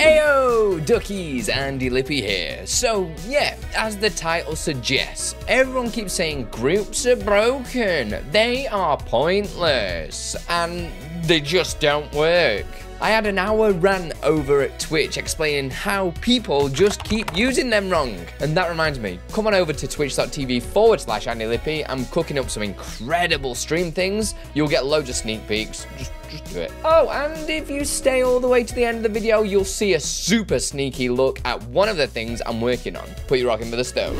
Heyo, duckies, Andy Lippy here. So yeah, as the title suggests, everyone keeps saying groups are broken, they are pointless, and they just don't work. I had an hour rant over at Twitch explaining how people just keep using them wrong. And that reminds me, come on over to twitch.tv/Andy Lippy. I'm cooking up some incredible stream things. You'll get loads of sneak peeks. Just do it. Oh, and if you stay all the way to the end of the video, you'll see a super sneaky look at one of the things I'm working on. Put your rock into the stove.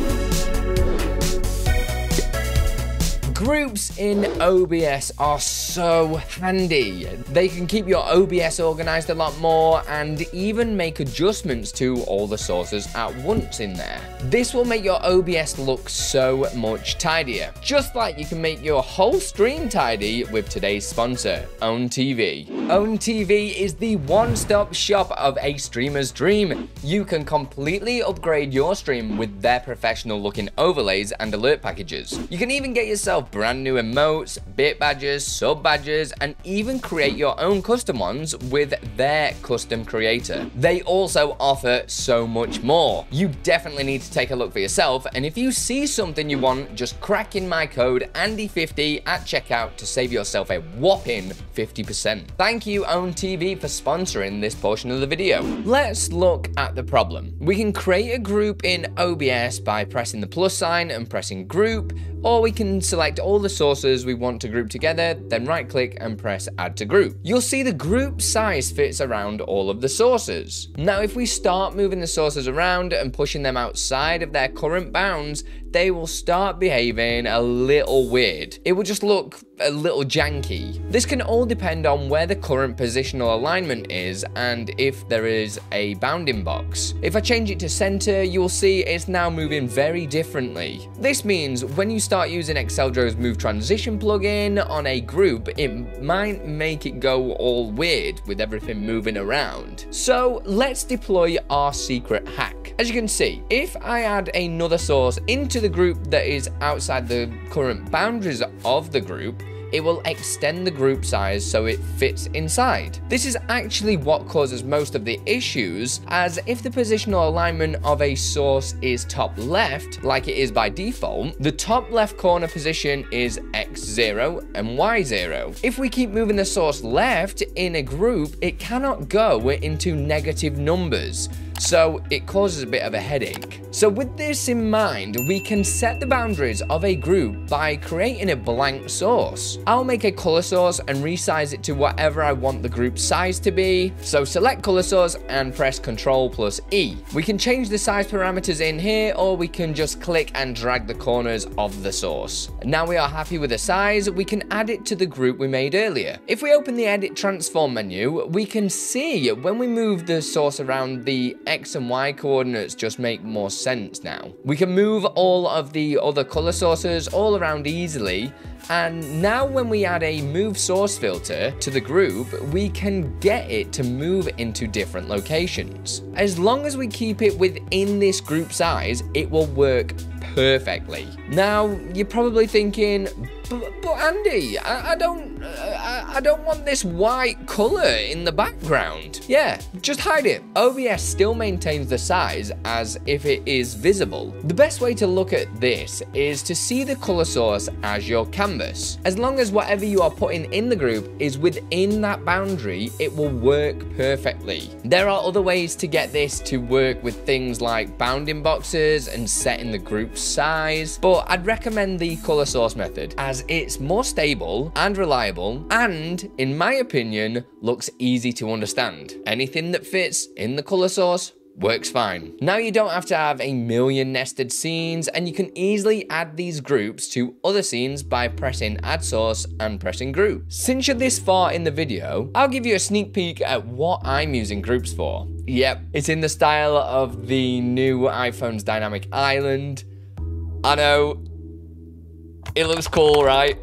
Groups in OBS are so handy. They can keep your OBS organized a lot more and even make adjustments to all the sources at once in there. This will make your OBS look so much tidier, just like you can make your whole stream tidy with today's sponsor, Own3D. Own3D is the one-stop shop of a streamer's dream. You can completely upgrade your stream with their professional-looking overlays and alert packages. You can even get yourself brand new emotes, bit badges, sub badges, and even create your own custom ones with their custom creator. They also offer so much more. You definitely need to take a look for yourself, and if you see something you want, just crack in my code ANDI50 at checkout to save yourself a whopping 50%. Thank you Own3D for sponsoring this portion of the video. Let's look at the problem. We can create a group in OBS by pressing the plus sign and pressing group, or we can select all the sources we want to group together, then right click and press add to group. You'll see the group size fits around all of the sources. Now if we start moving the sources around and pushing them outside of their current bounds, they will start behaving a little weird. It will just look a little janky. This can all depend on where the current positional alignment is and if there is a bounding box. If I change it to center, you'll see it's now moving very differently. This means when you start using Excel Dro's Move Transition plugin on a group, it might make it go all weird with everything moving around. So let's deploy our secret hack. As you can see, if I add another source into the group that is outside the current boundaries of the group, it will extend the group size so it fits inside. This is actually what causes most of the issues, as if the positional alignment of a source is top left, like it is by default, the top left corner position is X0 and Y0. If we keep moving the source left in a group, it cannot go into negative numbers. So it causes a bit of a headache. So with this in mind, we can set the boundaries of a group by creating a blank source. I'll make a color source and resize it to whatever I want the group size to be. So select color source and press Ctrl+E. We can change the size parameters in here, or we can just click and drag the corners of the source. Now we are happy with the size, we can add it to the group we made earlier. If we open the edit transform menu, we can see when we move the source around, the X and Y coordinates just make more sense now. We can move all of the other color sources all around easily, and now when we add a move source filter to the group, we can get it to move into different locations. As long as we keep it within this group size, it will work perfectly. Now you're probably thinking, but Andy, I don't want this white color in the background. Yeah, just hide it. OBS still maintains the size as if it is visible. The best way to look at this is to see the color source as your canvas. As long as whatever you are putting in the group is within that boundary, it will work perfectly. There are other ways to get this to work with things like bounding boxes and setting the group size, but I'd recommend the color source method as it's more stable and reliable, and in my opinion, looks easy to understand. Anything that fits in the color source works fine. Now you don't have to have a million nested scenes, and you can easily add these groups to other scenes by pressing add source and pressing group. Since you're this far in the video, I'll give you a sneak peek at what I'm using groups for. Yep, it's in the style of the new iPhone's Dynamic Island. I know, it looks cool, right?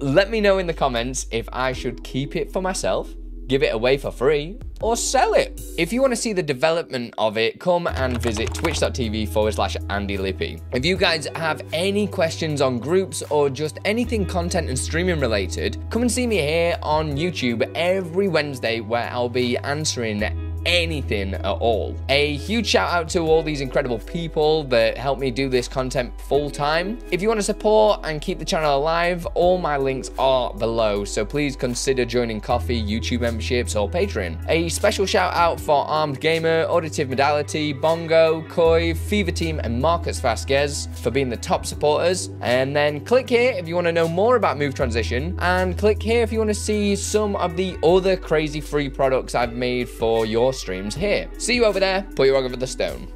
Let me know in the comments if I should keep it for myself, give it away for free, or sell it. If you want to see the development of it, come and visit twitch.tv/Andy Lippy. If you guys have any questions on groups or just anything content and streaming related, come and see me here on YouTube every Wednesday, where I'll be answering anything at all. A huge shout out to all these incredible people that help me do this content full time. If you want to support and keep the channel alive, all my links are below, so please consider joining Ko-fi, YouTube memberships, or Patreon. A special shout out for Armed Gamer, Auditive Modality, Bongo, Koi, Fever Team, and Marcus Vasquez for being the top supporters. And then click here if you want to know more about Move Transition, and click here if you want to see some of the other crazy free products I've made for your streams here. See you over there. Put your rug over the stone.